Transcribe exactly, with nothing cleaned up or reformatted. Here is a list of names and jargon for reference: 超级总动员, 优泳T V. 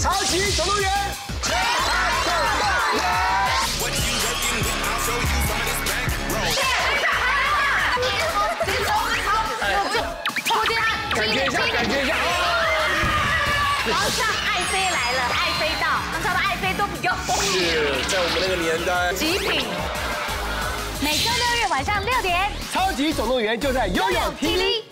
潮起总动员！感觉一下，感觉一下啊！皇上爱妃来了，爱妃到，皇上的爱妃都比较疯癫。是在我们那个年代。极品。每周六日晚上六点，《超级总动员》就在优泳T V。